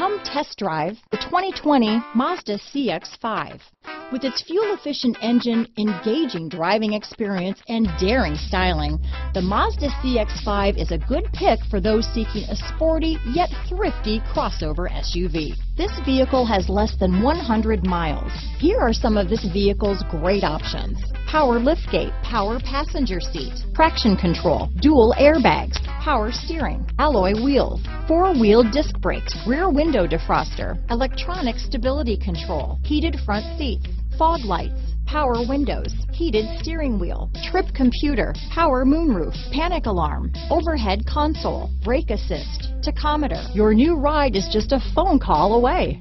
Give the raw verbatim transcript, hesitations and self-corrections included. Come test drive the twenty twenty Mazda C X five. With its fuel-efficient engine, engaging driving experience, and daring styling, the Mazda C X five is a good pick for those seeking a sporty yet thrifty crossover S U V. This vehicle has less than one hundred miles. Here are some of this vehicle's great options: power liftgate, power passenger seat, traction control, dual airbags, power steering, alloy wheels, four-wheel disc brakes, rear window defroster, electronic stability control, heated front seats, fog lights, power windows, heated steering wheel, trip computer, power moonroof, panic alarm, overhead console, brake assist, tachometer. Your new ride is just a phone call away.